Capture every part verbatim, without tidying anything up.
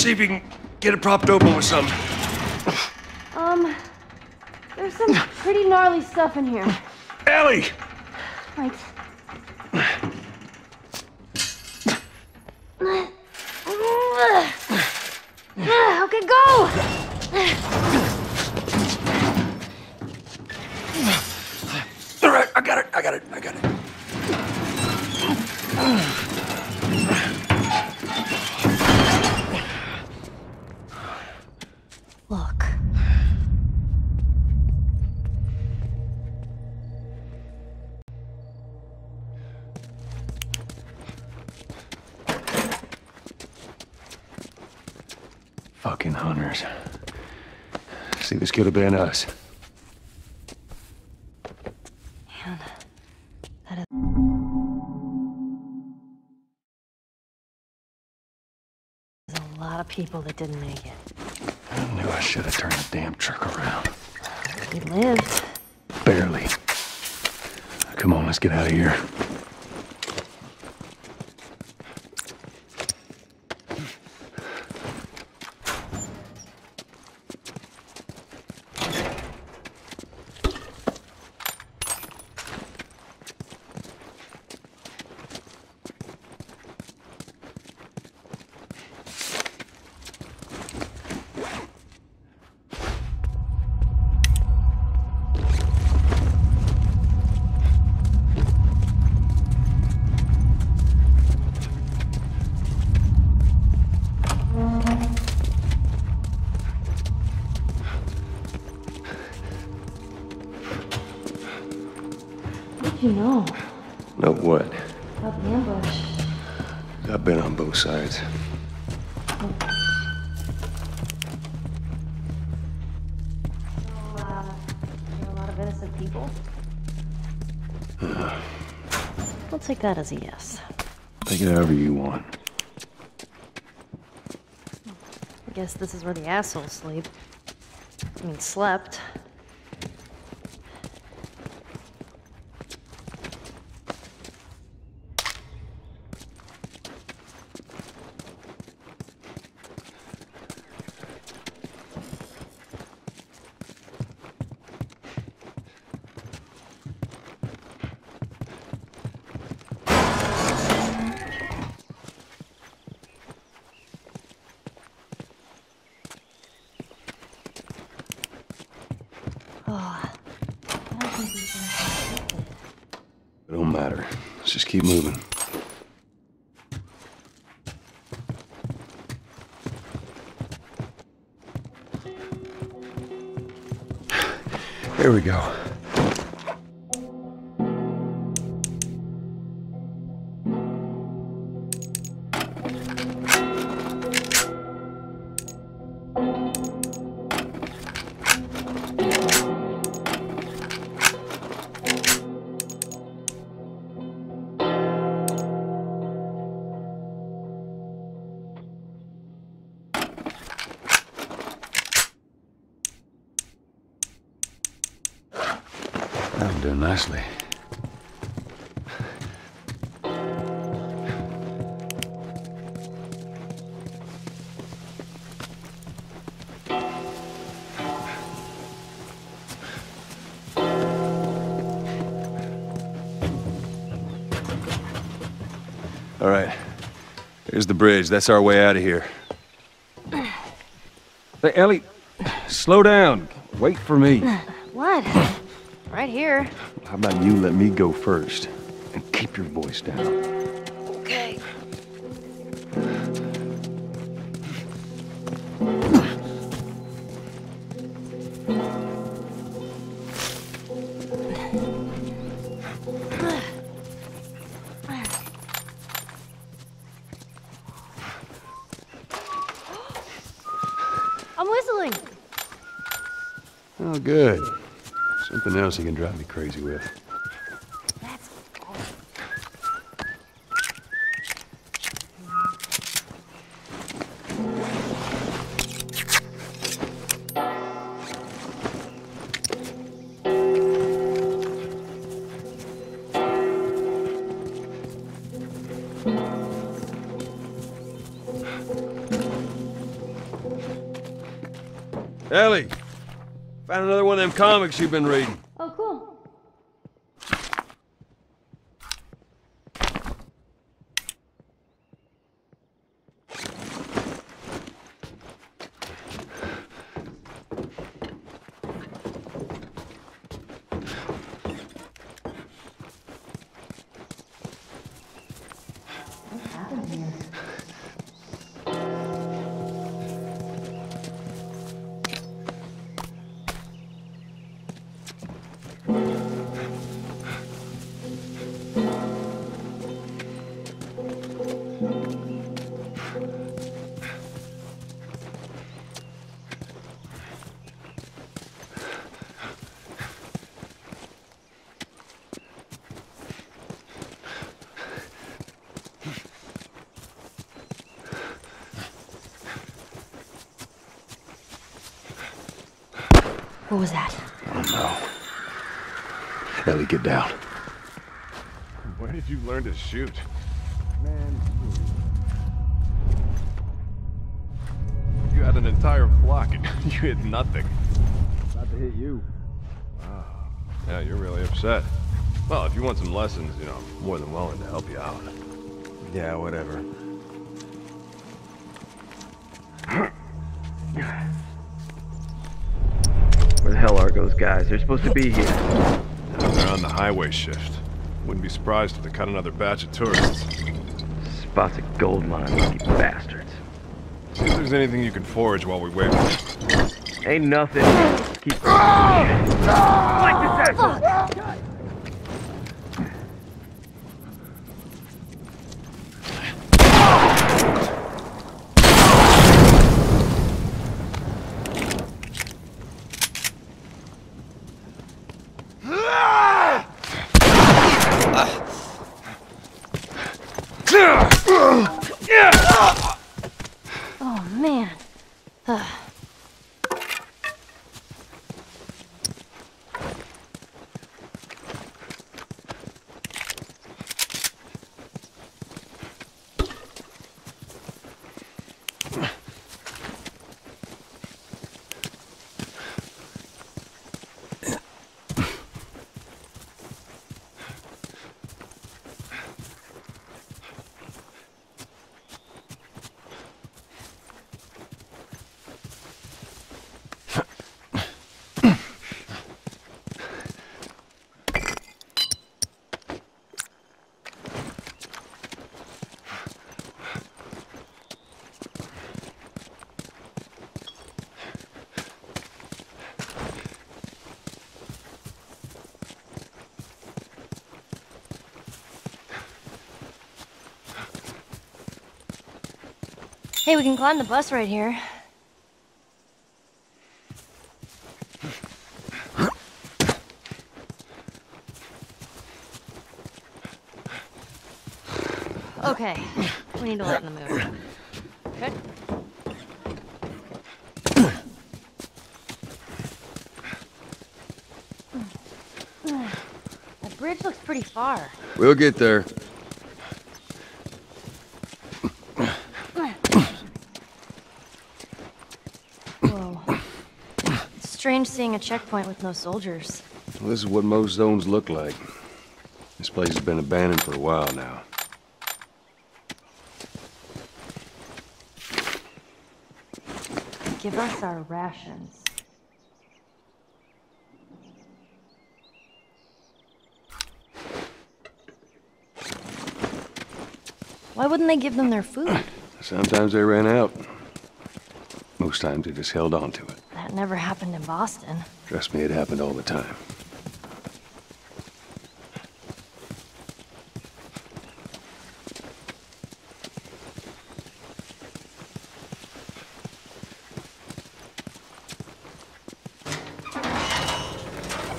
See if you can get it propped open with something. Um, there's some pretty gnarly stuff in here. Ellie! Right. Okay, go! All right, I got it, I got it, I got it. Look. Fucking hunters. See, this could have been us. And that is... There's a lot of people that didn't make it. I knew I should have turned the damn truck around. We lived. Barely. Come on, let's get out of here. You know. Know what? About the ambush. I've been on both sides. Oh. So, uh, there are a lot of innocent people? Uh, I'll take that as a yes. Take it however you want. I guess this is where the assholes sleep. I mean, slept. It don't matter. Let's just keep moving. There we go. I'm doing nicely. All right. Here's the bridge. That's our way out of here. Hey, Ellie, slow down. Wait for me. What? Right here. How about you let me go first and keep your voice down? Okay. I'm whistling. Oh, good. Something else he can drive me crazy with. That's cool. Ellie, found another one of them comics you've been reading. Oh, cool. What was that? I don't know. Ellie, get down. Where did you learn to shoot? Man. You had an entire flock and you hit nothing. About to hit you. Wow. Yeah, you're really upset. Well, if you want some lessons, you know, I'm more than willing to help you out. Yeah, whatever. Guys, they're supposed to be here. They're on the highway shift. Wouldn't be surprised if they cut another batch of tourists. Spots a gold mine, lucky bastards. See if there's anything you can forage while we wait. Ain't nothing. Keep. Like this asshole! Hey, we can climb the bus right here. Okay, we need to let them move. Okay. That bridge looks pretty far. We'll get there. Seeing a checkpoint with no soldiers. Well, this is what most zones look like. This place has been abandoned for a while now. Give us our rations. Why wouldn't they give them their food? Sometimes they ran out. Most times they just held on to it. That never happened in Boston. Trust me, it happened all the time.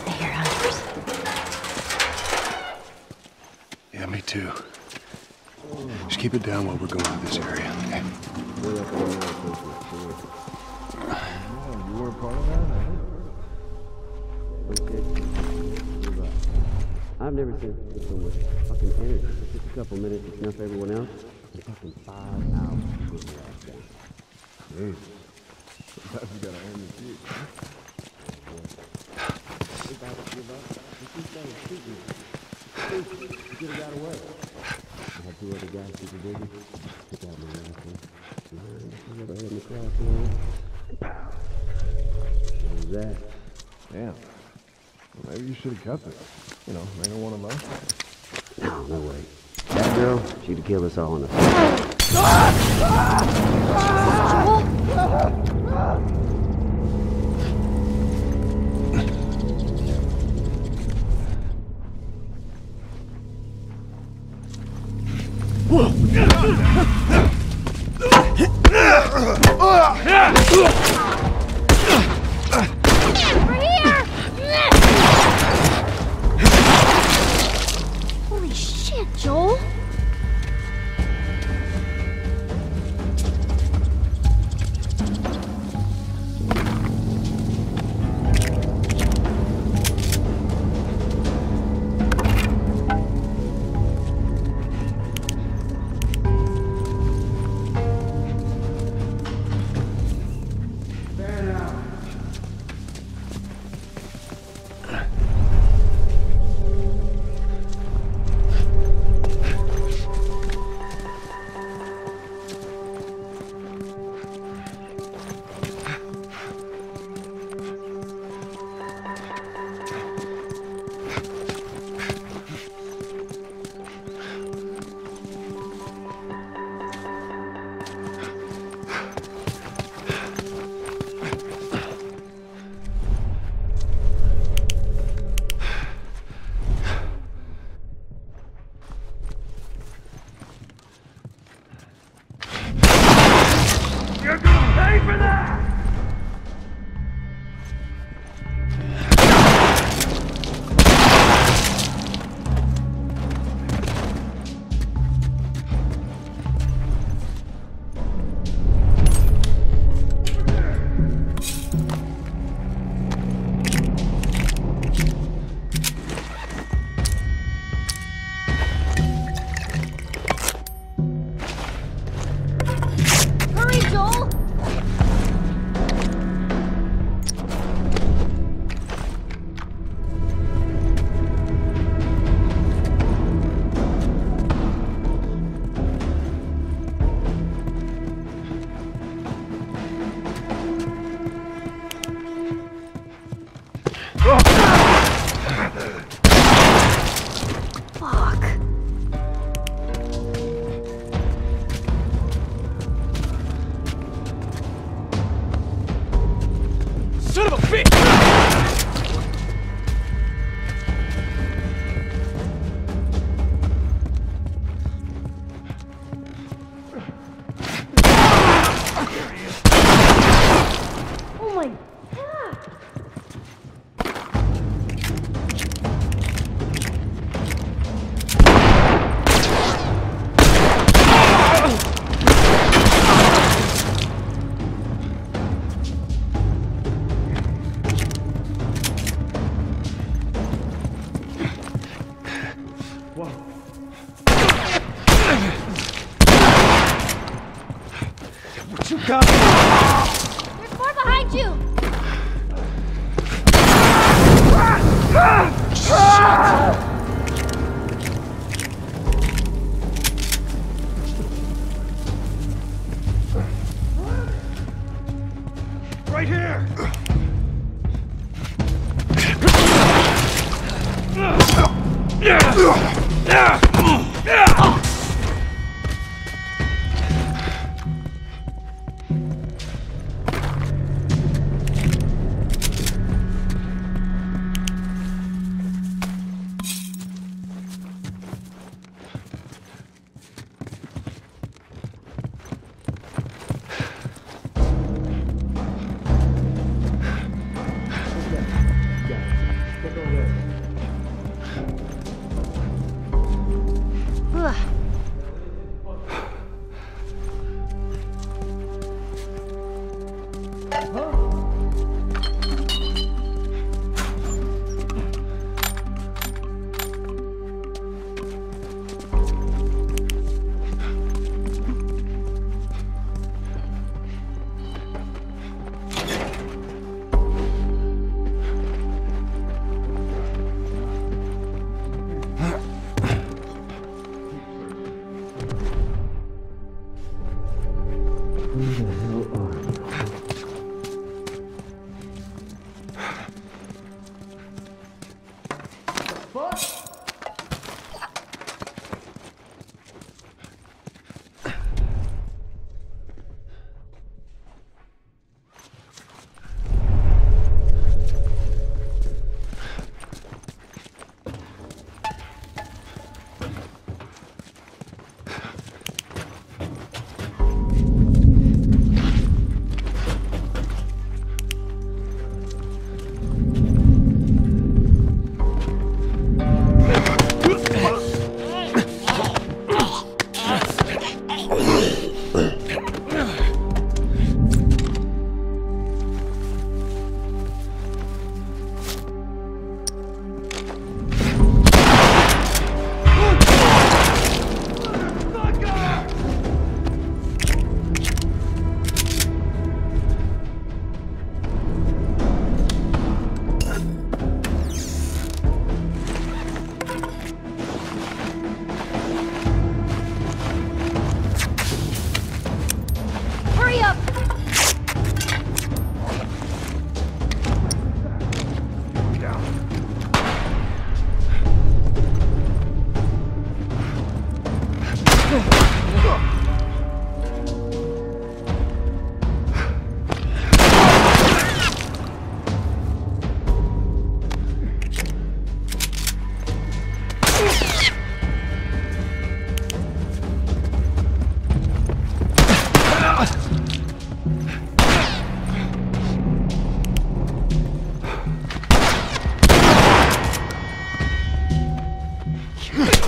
I hear hunters. Yeah, me too. Just keep it down while we're going to this area, okay? I've never seen people with fucking energy for just a couple minutes to snuff everyone else. Fucking five hours. Sometimes you gotta earn the shit. If I don't give up, if you stay shooting, you could have got away. I have two other guys who can dig it. They got me in the other hand in the crossroads. Pow. What was that? Damn. Well, maybe you should have cut it. You know, they don't want to love. No, no way. That girl, she'd have killed us all in a... Holy shit, Joel!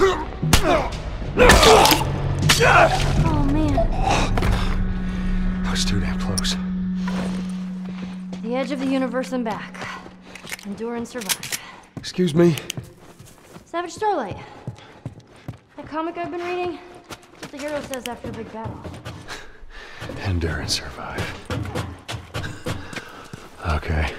Oh, man. That was too damn close. The edge of the universe and back. Endure and survive. Excuse me? Savage Starlight. That comic I've been reading, that's what the hero says after a big battle. Endure and survive. Okay.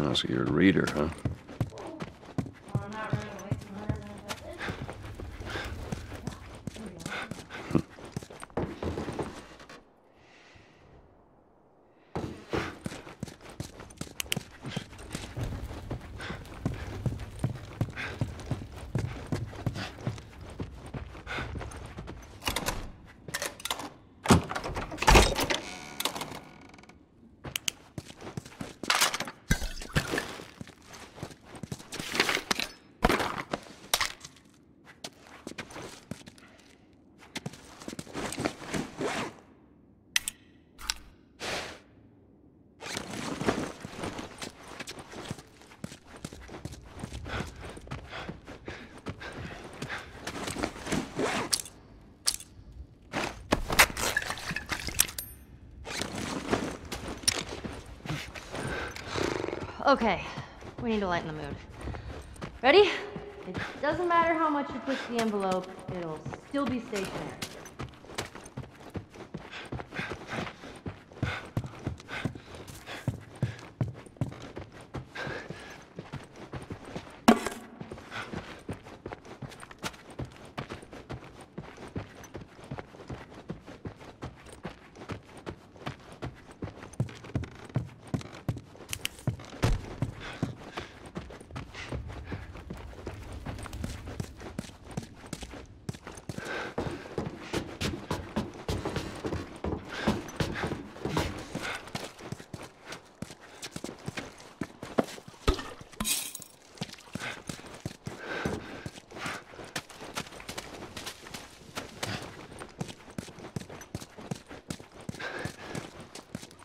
Oh, so you're a reader, huh? Okay, we need to lighten the mood. Ready? It doesn't matter how much you push the envelope, it'll still be stationary.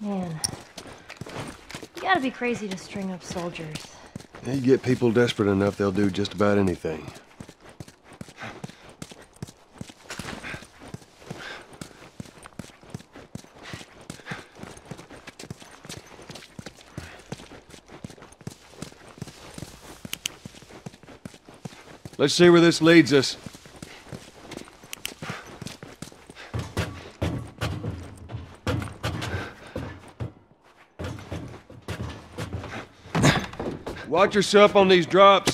Man, you gotta be crazy to string up soldiers. You get people desperate enough, they'll do just about anything. Let's see where this leads us. Watch yourself on these drops.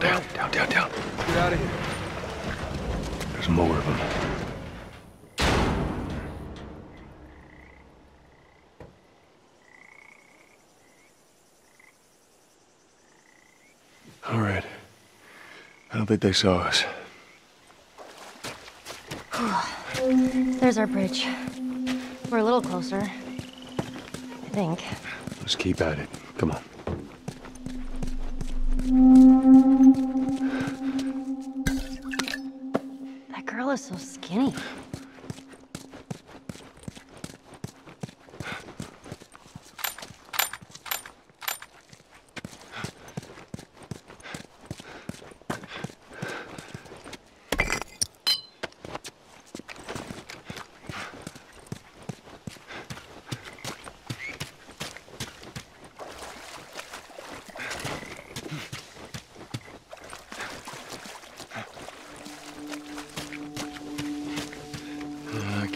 Down, down, down, down. Get out of here. There's more of them. All right. I don't think they saw us. There's our bridge. We're a little closer, I think. Let's keep at it. Come on. That girl is so skinny.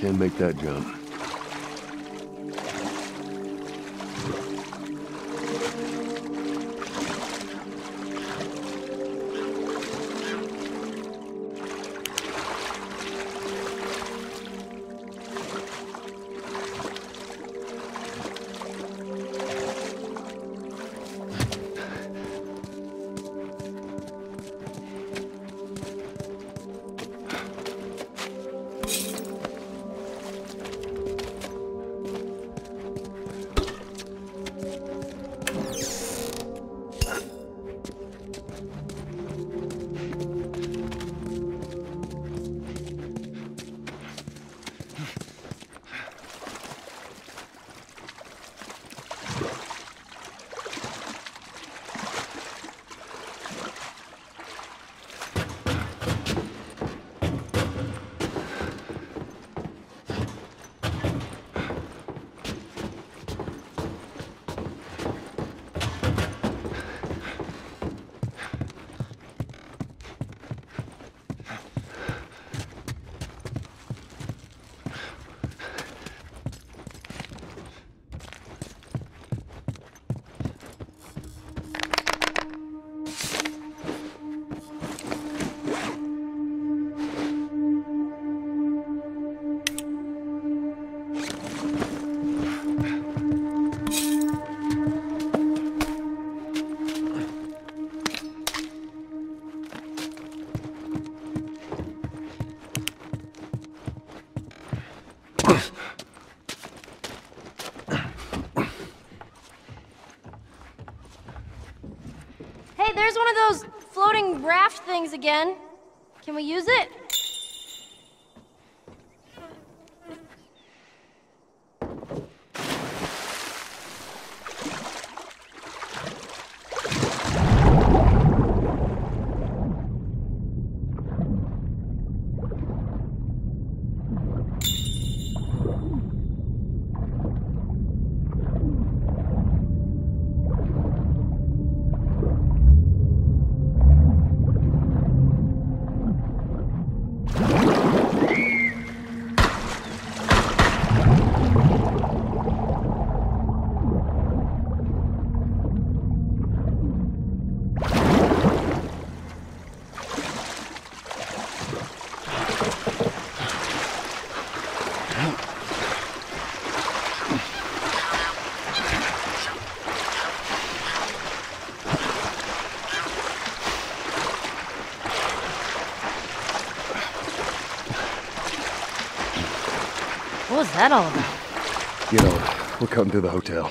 Can't make that jump. There's one of those floating raft things again. Can we use it? What was that all about? You know, we're cutting through the hotel.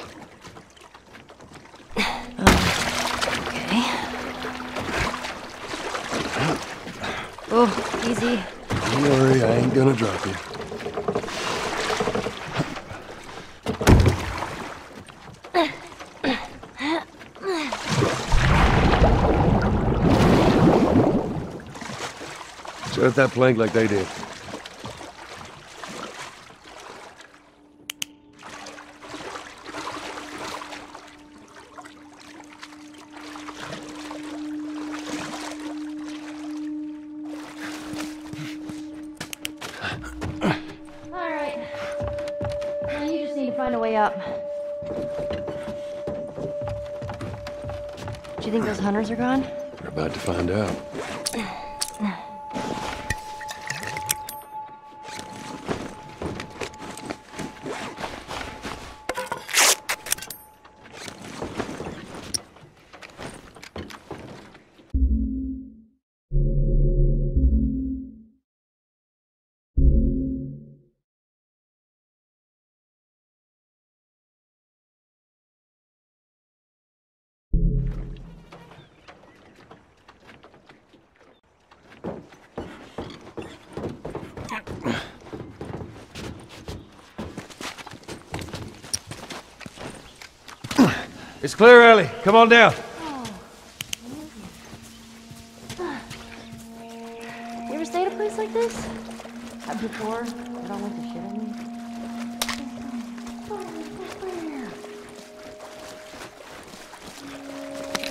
Oh, okay. Oh, easy. Don't worry, I ain't gonna drop you. Set up that plank like they did. Hunters are gone? We're about to find out. It's clear, Ellie. Come on down. Oh. You ever stay at a place like this? I've before. I don't want the shit in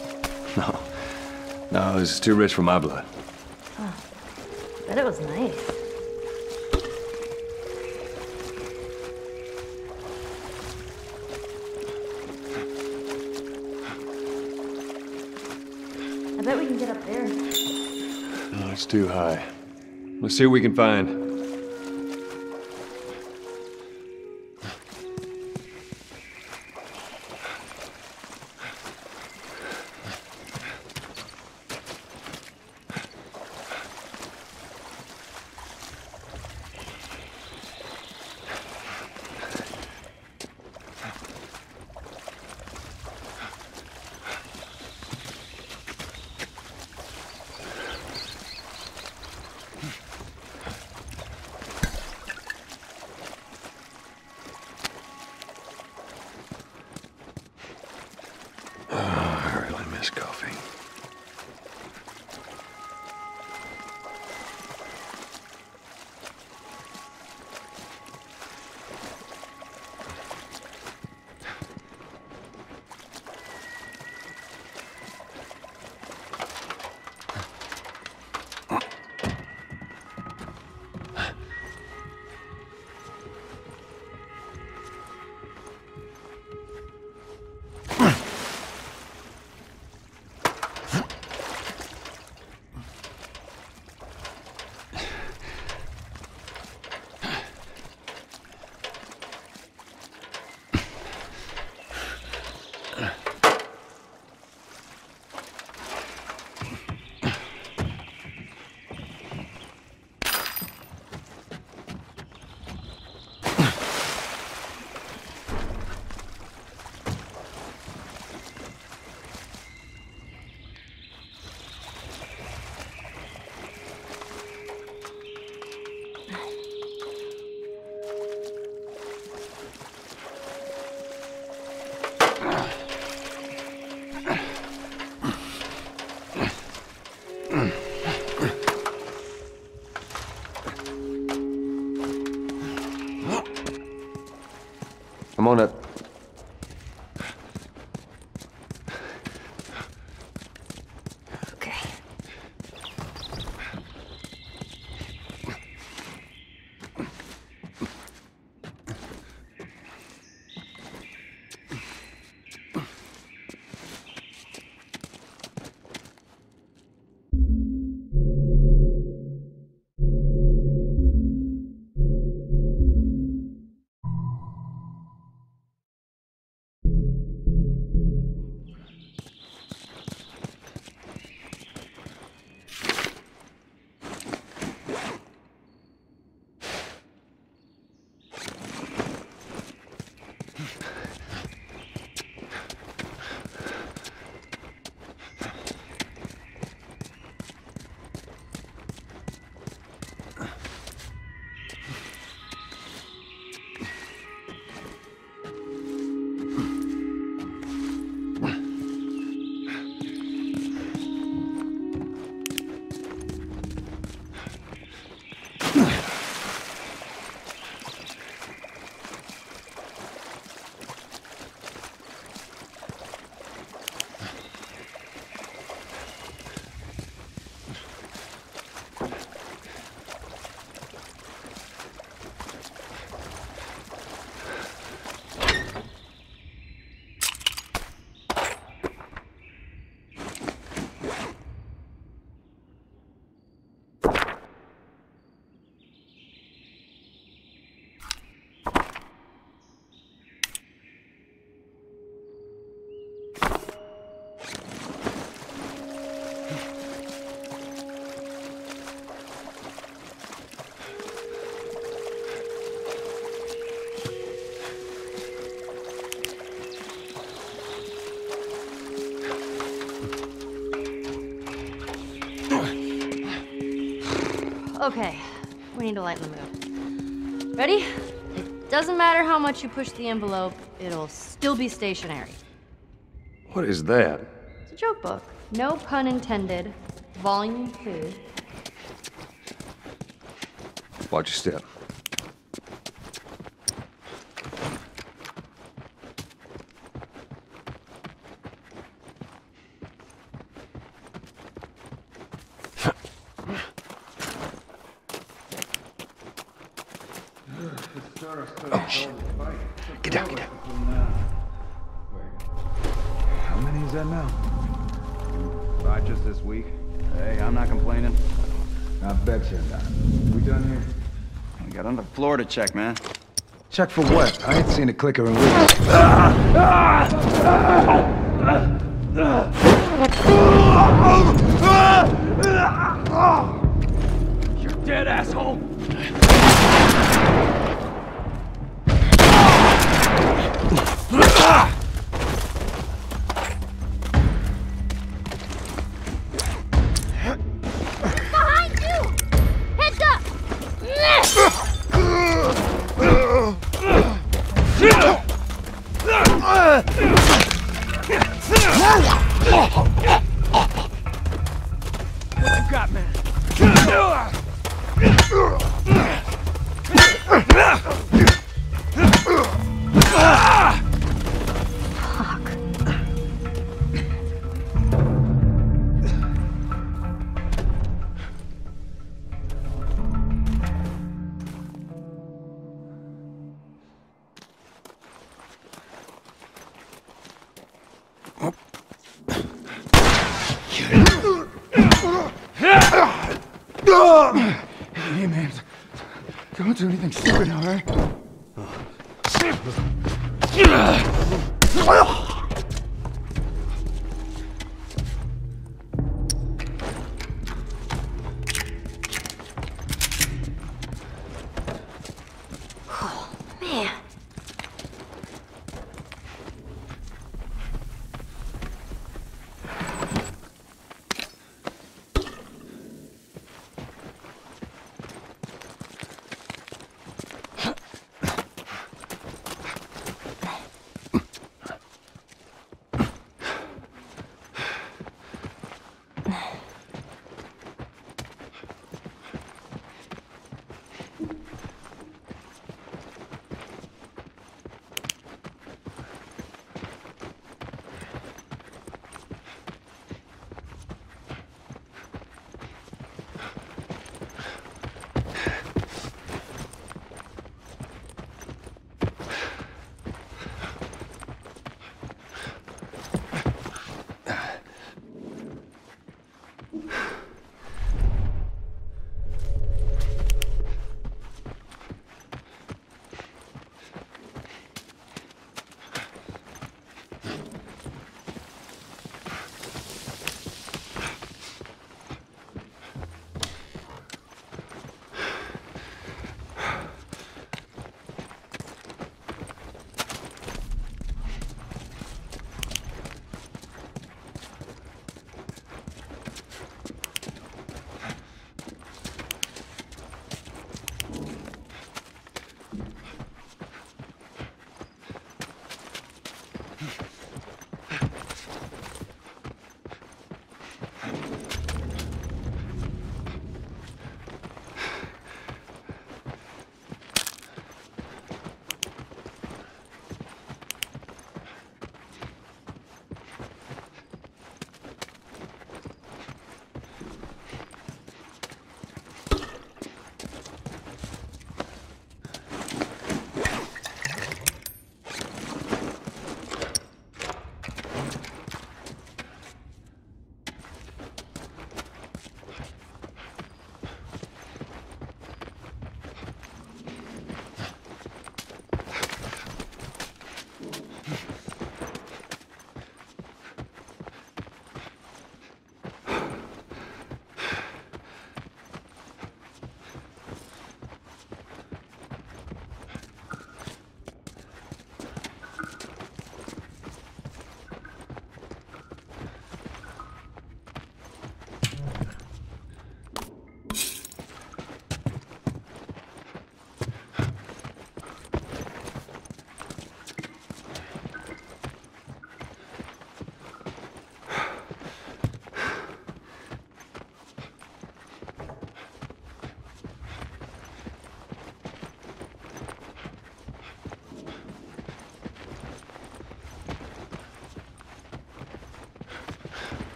me. No. No, this is too rich for my blood. Oh. Bet it was nice. bet we can get up there. No, it's too high. Let's see what we can find. I'm on it. Okay. Okay, we need to lighten the mood. Ready? It doesn't matter how much you push the envelope, it'll still be stationary. What is that? It's a joke book. No pun intended. Volume two. Watch your step. Not just this week. Hey, I'm not complaining. I bet you're not. We done here? We got on the floor to check, man. Check for what? I ain't seen a clicker in weeks. You're dead, asshole! Hey, man, don't do anything stupid, all right? Oh, man.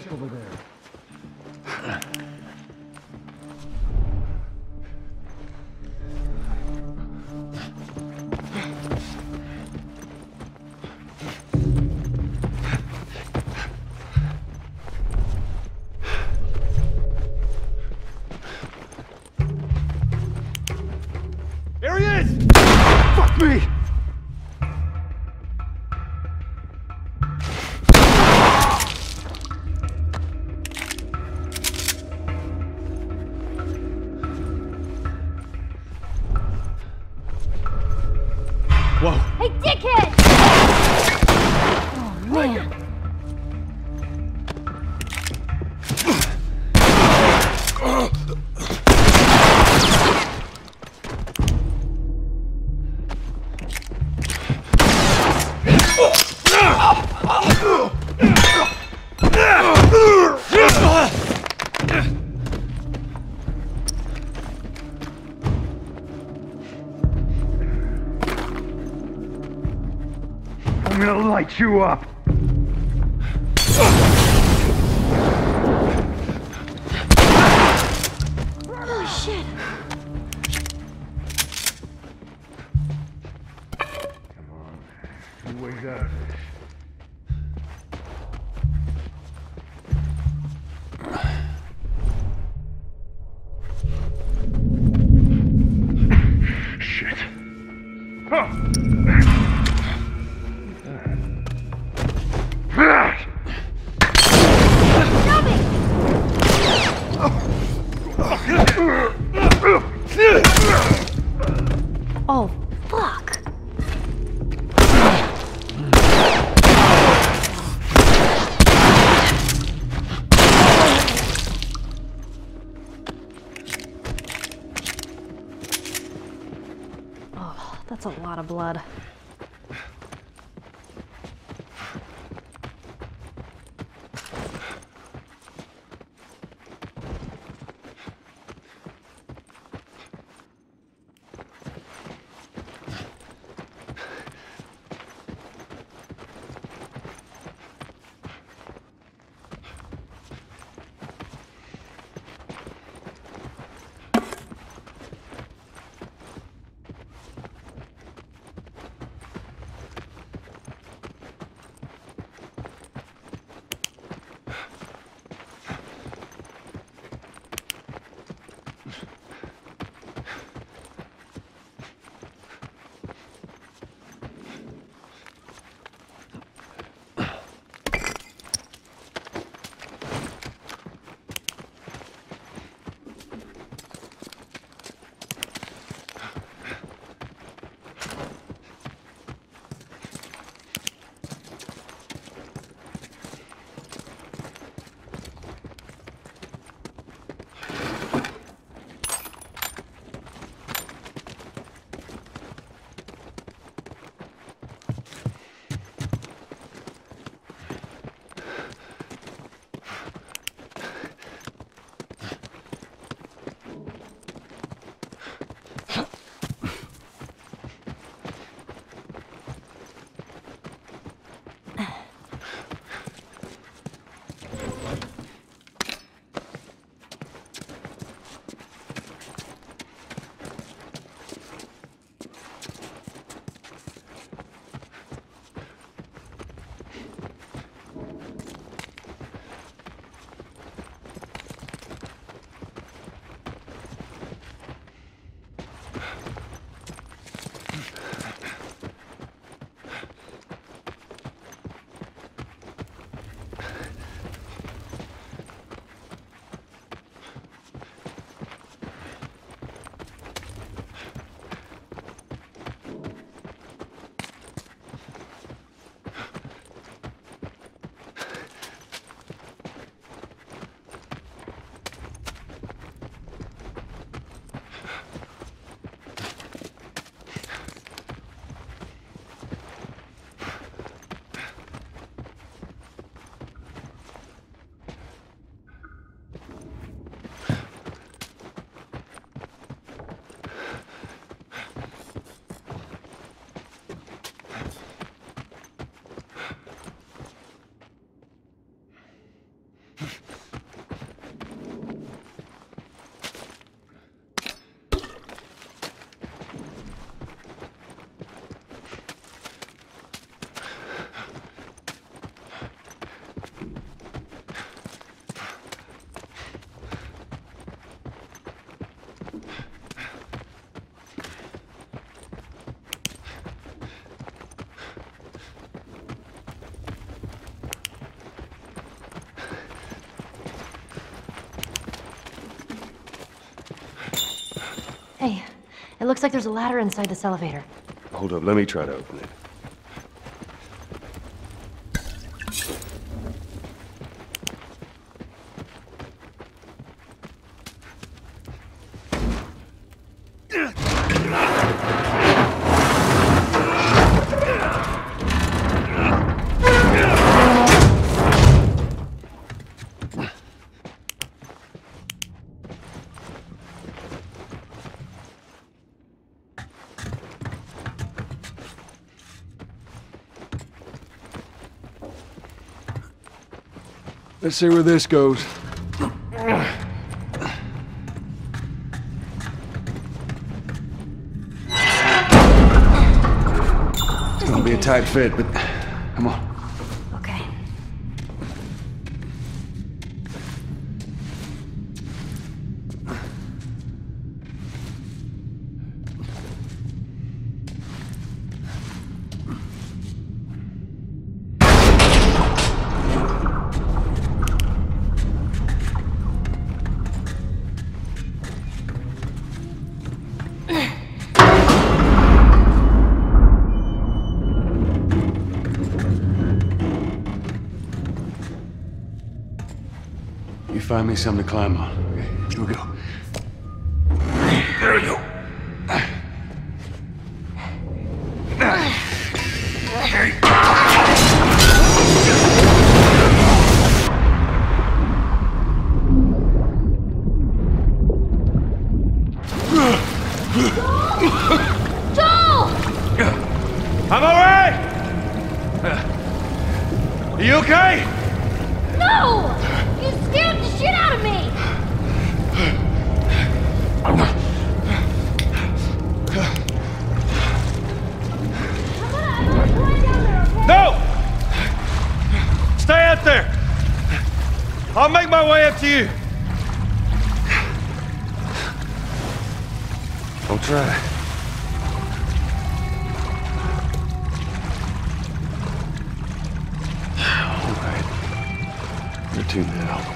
Check over there. I'm gonna light you up. Oh, shit. Come on. You wake up. That's a lot of blood. It looks like there's a ladder inside this elevator. Hold up, let me try to open it. Let's see where this goes. It's gonna be a tight fit, but come on. Okay. Find me something to climb on. Okay, here we go. There we go. Joel! I'm all right! Are you okay? No! You scared the shit out of me! I'm gonna, I'm gonna climb down there, okay? No! Stay out there! I'll make my way up to you! I'll try. Two now.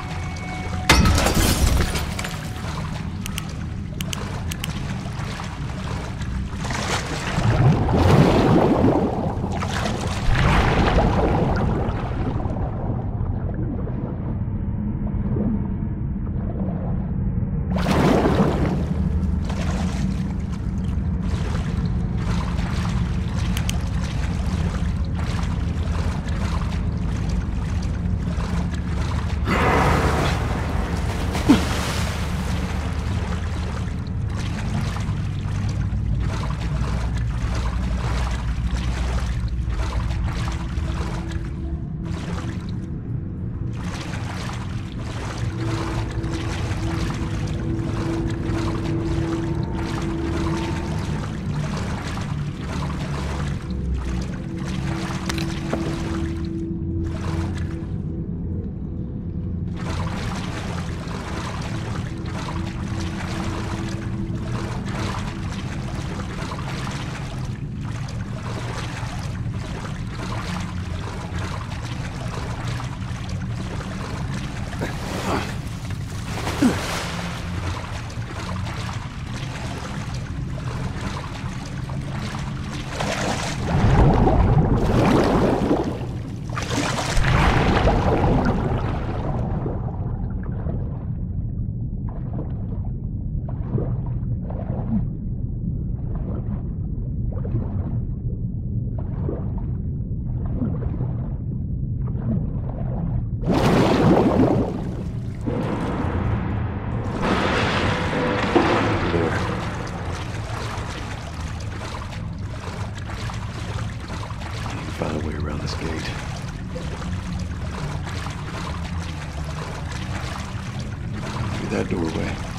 that doorway.